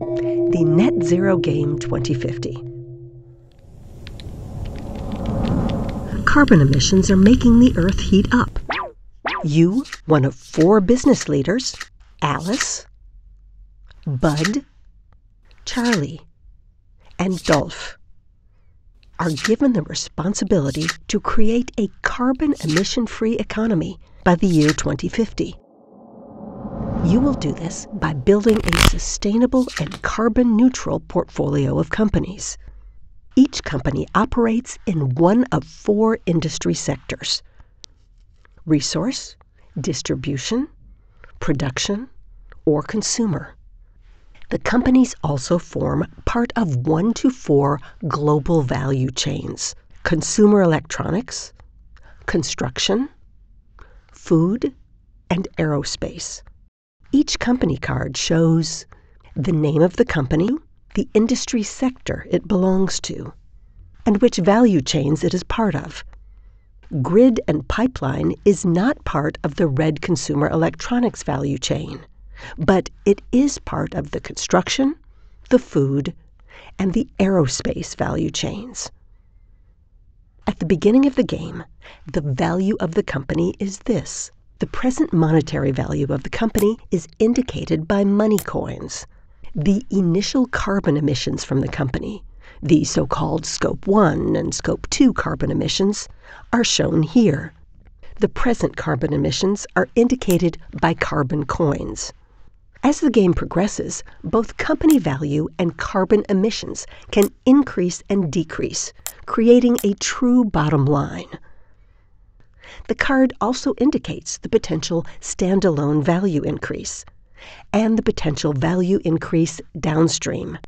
The Net Zero Game 2050. Carbon emissions are making the Earth heat up. You, one of 4 business leaders, Alice, Bud, Charlie, and Dolph, are given the responsibility to create a carbon emission-free economy by the year 2050. You will do this by building a sustainable and carbon-neutral portfolio of companies. Each company operates in one of 4 industry sectors: resource, distribution, production, or consumer. The companies also form part of 1 to 4 global value chains: consumer electronics, construction, food, and aerospace. Each company card shows the name of the company, the industry sector it belongs to, and which value chains it is part of. Grid and pipeline is not part of the red consumer electronics value chain, but it is part of the construction, the food, and the aerospace value chains. At the beginning of the game, the value of the company is this. The present monetary value of the company is indicated by money coins. The initial carbon emissions from the company, the so-called Scope 1 and Scope 2 carbon emissions, are shown here. The present carbon emissions are indicated by carbon coins. As the game progresses, both company value and carbon emissions can increase and decrease, creating a true bottom line. The card also indicates the potential standalone value increase and the potential value increase downstream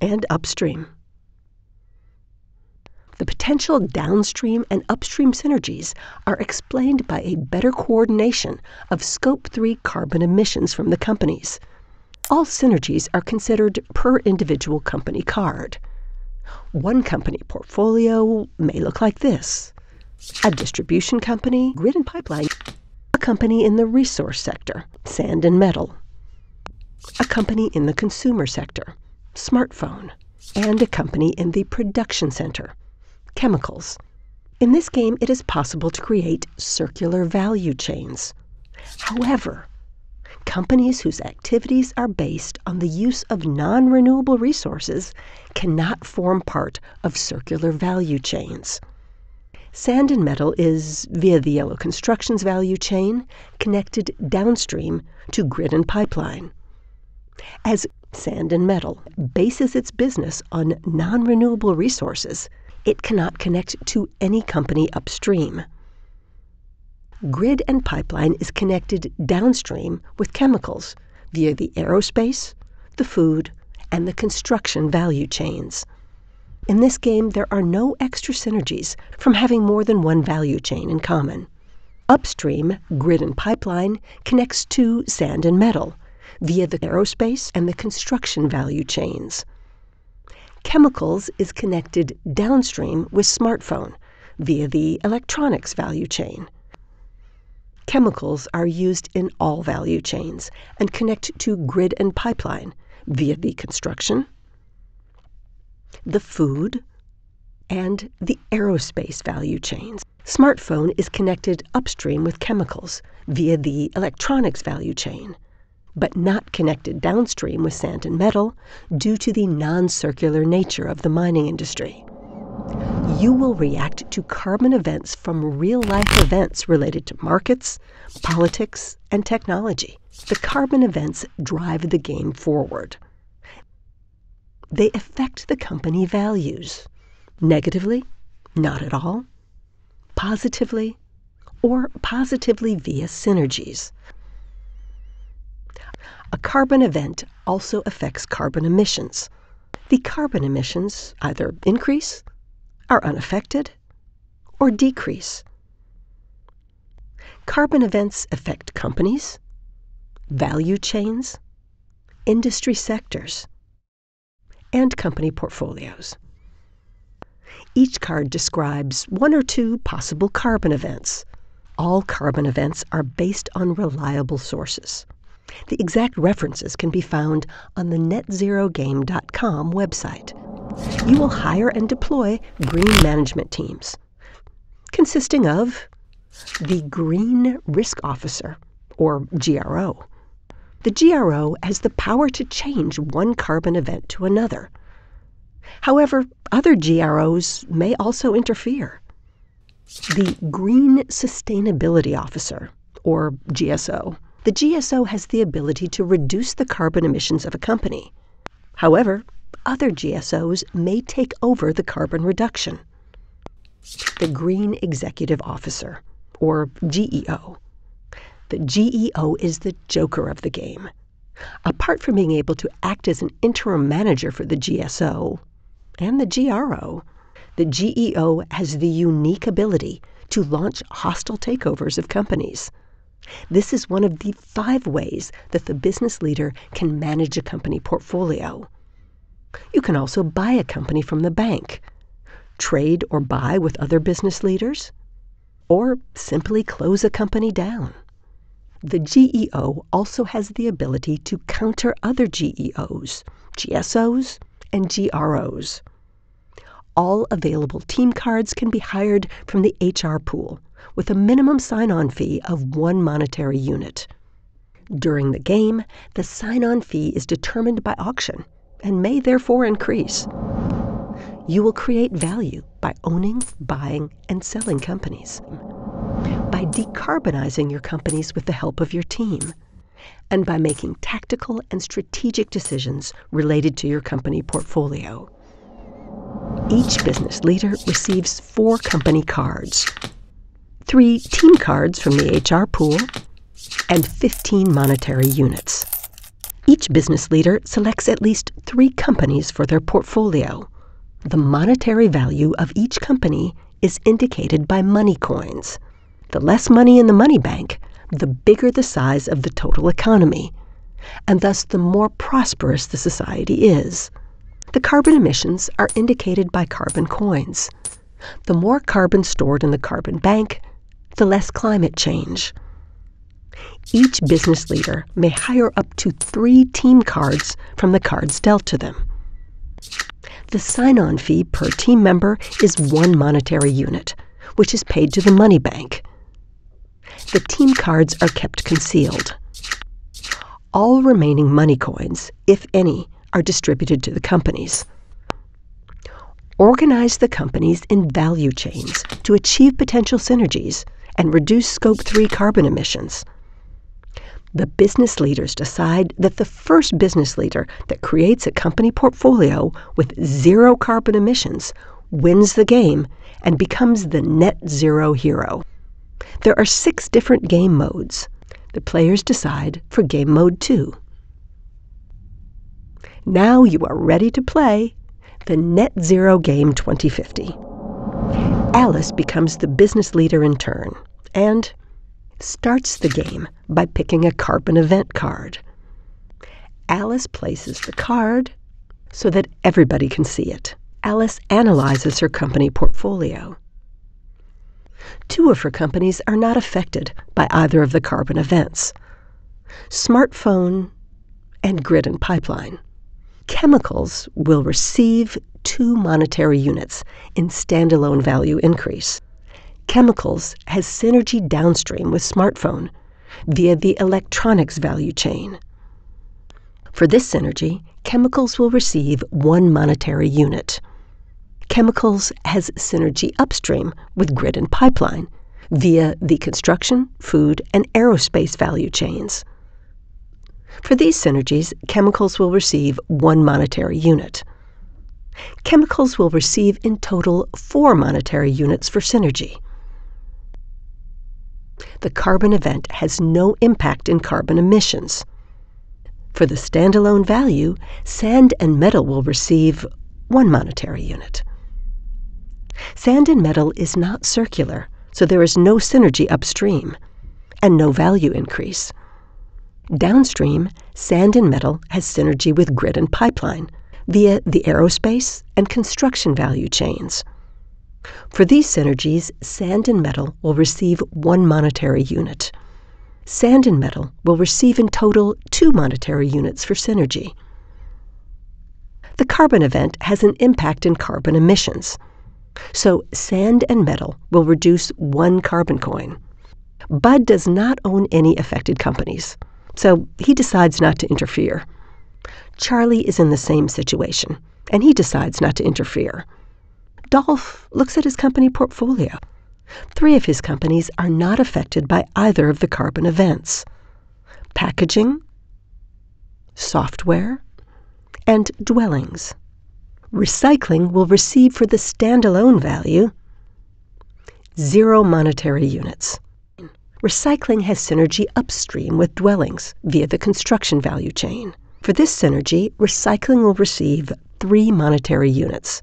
and upstream. The potential downstream and upstream synergies are explained by a better coordination of Scope 3 carbon emissions from the companies. All synergies are considered per individual company card. One company portfolio may look like this: a distribution company, grid and pipeline; a company in the resource sector, sand and metal; a company in the consumer sector, smartphone; and a company in the production center, chemicals. In this game, it is possible to create circular value chains. However, companies whose activities are based on the use of non-renewable resources cannot form part of circular value chains. Sand and metal is, via the yellow constructions value chain, connected downstream to grid and pipeline. As sand and metal bases its business on non-renewable resources, it cannot connect to any company upstream. Grid and pipeline is connected downstream with chemicals via the aerospace, the food, and the construction value chains. In this game, there are no extra synergies from having more than one value chain in common. Upstream, grid and pipeline connects to sand and metal via the aerospace and the construction value chains. Chemicals is connected downstream with smartphone via the electronics value chain. Chemicals are used in all value chains and connect to grid and pipeline via the construction, the food, and the aerospace value chains. Smartphone is connected upstream with chemicals via the electronics value chain, but not connected downstream with sand and metal due to the non-circular nature of the mining industry. You will react to carbon events from real-life events related to markets, politics, and technology. The carbon events drive the game forward. They affect the company values negatively, not at all, positively, or positively via synergies. A carbon event also affects carbon emissions. The carbon emissions either increase, are unaffected, or decrease. Carbon events affect companies, value chains, industry sectors, and company portfolios. Each card describes 1 or 2 possible carbon events. All carbon events are based on reliable sources. The exact references can be found on the netzerogame.com website. You will hire and deploy green management teams, consisting of the Green Risk Officer, or GRO. The GRO has the power to change one carbon event to another. However, other GROs may also interfere. The Green Sustainability Officer, or GSO. The GSO has the ability to reduce the carbon emissions of a company. However, other GSOs may take over the carbon reduction. The Green Executive Officer, or GEO. The GEO is the joker of the game. Apart from being able to act as an interim manager for the GSO and the GRO, the GEO has the unique ability to launch hostile takeovers of companies. This is one of the 5 ways that the business leader can manage a company portfolio. You can also buy a company from the bank, trade or buy with other business leaders, or simply close a company down. The GEO also has the ability to counter other GEOs, GSOs, and GROs. All available team cards can be hired from the HR pool with a minimum sign-on fee of 1 monetary unit. During the game, the sign-on fee is determined by auction and may therefore increase. You will create value by owning, buying, and selling companies, by decarbonizing your companies with the help of your team, and by making tactical and strategic decisions related to your company portfolio. Each business leader receives 4 company cards, 3 team cards from the HR pool, and 15 monetary units. Each business leader selects at least 3 companies for their portfolio. The monetary value of each company is indicated by money coins. The less money in the money bank, the bigger the size of the total economy, and thus the more prosperous the society is. The carbon emissions are indicated by carbon coins. The more carbon stored in the carbon bank, the less climate change. Each business leader may hire up to 3 team cards from the cards dealt to them. The sign-on fee per team member is 1 monetary unit, which is paid to the money bank. The team cards are kept concealed. All remaining money coins, if any, are distributed to the companies. Organize the companies in value chains to achieve potential synergies and reduce Scope 3 carbon emissions. The business leaders decide that the first business leader that creates a company portfolio with 0 carbon emissions wins the game and becomes the net zero hero. There are 6 different game modes. The players decide for game mode 2. Now you are ready to play the Net Zero Game 2050. Alice becomes the business leader in turn and starts the game by picking a carbon event card. Alice places the card so that everybody can see it. Alice analyzes her company portfolio. 2 of her companies are not affected by either of the carbon events: smartphone and grid and pipeline. Chemicals will receive 2 monetary units in standalone value increase. Chemicals has synergy downstream with smartphone via the electronics value chain. For this synergy, chemicals will receive 1 monetary unit. Chemicals has synergy upstream with grid and pipeline via the construction, food, and aerospace value chains. For these synergies, chemicals will receive 1 monetary unit. Chemicals will receive in total 4 monetary units for synergy. The carbon event has no impact in carbon emissions. For the standalone value, sand and metal will receive 1 monetary unit. Sand and metal is not circular, so there is no synergy upstream and no value increase. Downstream, sand and metal has synergy with grid and pipeline via the aerospace and construction value chains. For these synergies, sand and metal will receive 1 monetary unit. sand and metal will receive in total 2 monetary units for synergy. The carbon event has an impact in carbon emissions. So sand and metal will reduce 1 carbon coin. Bud does not own any affected companies, so he decides not to interfere. Charlie is in the same situation, and he decides not to interfere. Dolph looks at his company portfolio. 3 of his companies are not affected by either of the carbon events: packaging, software, and dwellings. Recycling will receive for the standalone value 0 monetary units. Recycling has synergy upstream with dwellings via the construction value chain. For this synergy, recycling will receive 3 monetary units.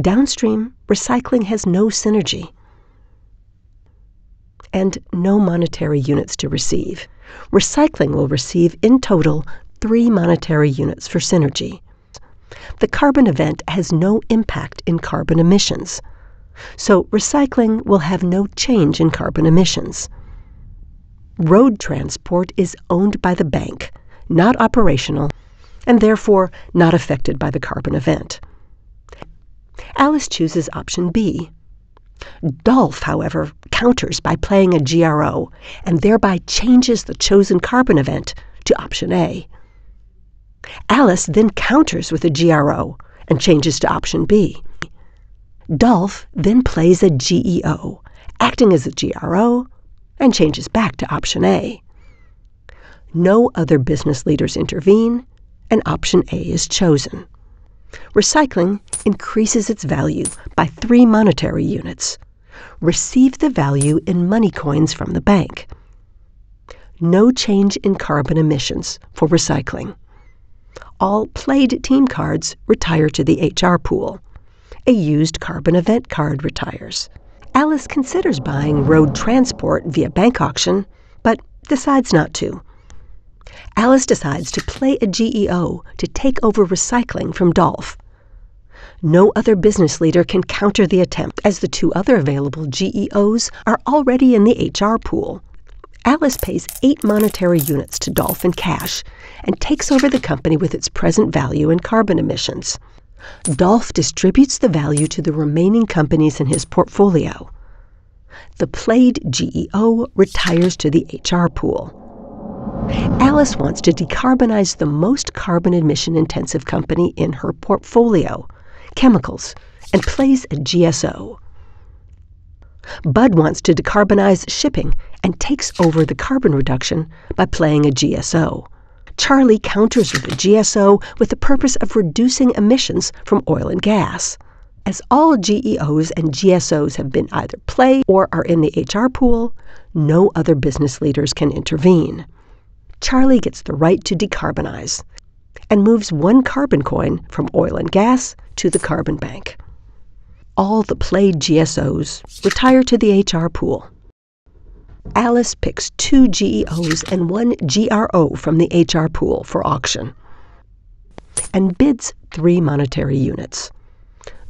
Downstream, recycling has no synergy and no monetary units to receive. Recycling will receive in total 3 monetary units for synergy. The carbon event has no impact in carbon emissions, so recycling will have no change in carbon emissions. Road transport is owned by the bank, not operational, and therefore not affected by the carbon event. Alice chooses option B. Dolph, however, counters by playing a GRO and thereby changes the chosen carbon event to option A. Alice then counters with a GRO and changes to option B. Dolph then plays a GEO, acting as a GRO, and changes back to option A. No other business leaders intervene, and option A is chosen. Recycling increases its value by 3 monetary units. Receive the value in money coins from the bank. No change in carbon emissions for recycling. All played team cards retire to the HR pool. A used carbon event card retires. Alice considers buying road transport via bank auction, but decides not to. Alice decides to play a GEO to take over recycling from Dolph. No other business leader can counter the attempt, as the 2 other available GEOs are already in the HR pool. Alice pays 8 monetary units to Dolph in cash and takes over the company with its present value and carbon emissions. Dolph distributes the value to the remaining companies in his portfolio. The played GEO retires to the HR pool. Alice wants to decarbonize the most carbon emission-intensive company in her portfolio, chemicals, and plays a GSO. Bud wants to decarbonize shipping and takes over the carbon reduction by playing a GSO. Charlie counters with a GSO with the purpose of reducing emissions from oil and gas. As all GEOs and GSOs have been either played or are in the HR pool, no other business leaders can intervene. Charlie gets the right to decarbonize and moves 1 carbon coin from oil and gas to the carbon bank. All the played GSOs retire to the HR pool. Alice picks 2 GEOs and 1 GRO from the HR pool for auction and bids 3 monetary units.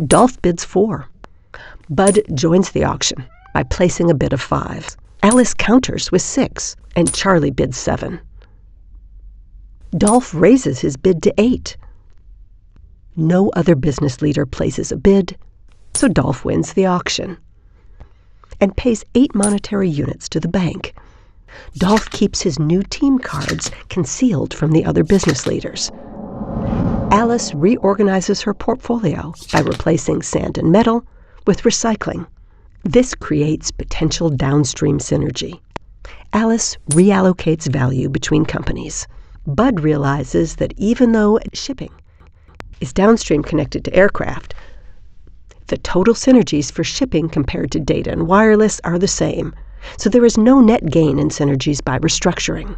Dolph bids 4. Bud joins the auction by placing a bid of 5. Alice counters with 6, and Charlie bids 7. Dolph raises his bid to 8. No other business leader places a bid, so Dolph wins the auction and pays 8 monetary units to the bank. Dolph keeps his new team cards concealed from the other business leaders. Alice reorganizes her portfolio by replacing sand and metal with recycling. This creates potential downstream synergy. Alice reallocates value between companies. Bud realizes that even though shipping is downstream connected to aircraft, the total synergies for shipping compared to data and wireless are the same, so there is no net gain in synergies by restructuring.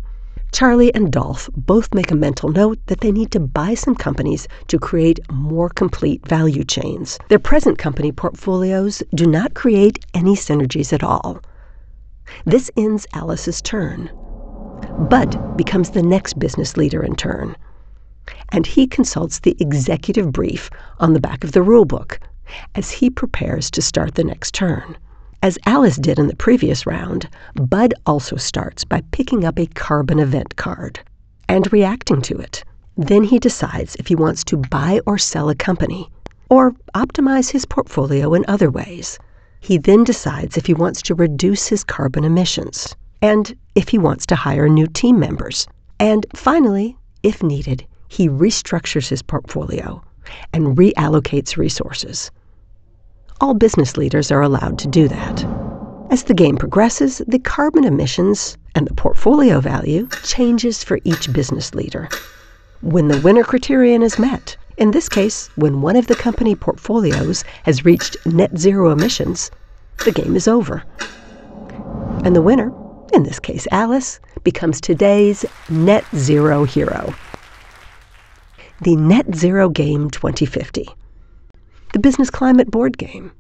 Charlie and Dolph both make a mental note that they need to buy some companies to create more complete value chains. Their present company portfolios do not create any synergies at all. This ends Alice's turn. Bud becomes the next business leader in turn, and he consults the executive brief on the back of the rulebook as he prepares to start the next turn. As Alice did in the previous round, Bud also starts by picking up a carbon event card and reacting to it. Then he decides if he wants to buy or sell a company, or optimize his portfolio in other ways. He then decides if he wants to reduce his carbon emissions, and if he wants to hire new team members. And finally, if needed, he restructures his portfolio and reallocates resources. All business leaders are allowed to do that. As the game progresses, the carbon emissions and the portfolio value changes for each business leader. When the winner criterion is met, in this case, when one of the company portfolios has reached net zero emissions, the game is over. And the winner, in this case Alice, becomes today's net zero hero. The Net Zero Game 2050, the Business Climate Board game.